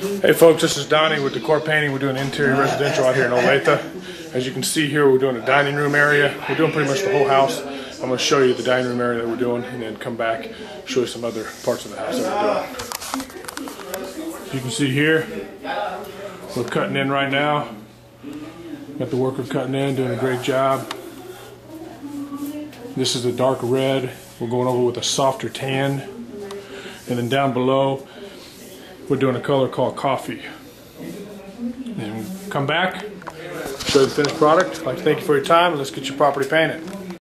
Hey folks, this is Donnie with Decor Painting. We're doing interior residential out here in Olathe. As you can see here, we're doing a dining room area. We're doing pretty much the whole house. I'm going to show you the dining room area that we're doing and then come back and show you some other parts of the house that we're doing. As you can see here, we're cutting in right now. Got the worker cutting in, doing a great job. This is the dark red. We're going over with a softer tan. And then down below, we're doing a color called coffee. And come back, show the finished product. I'd like to thank you for your time, and let's get your property painted.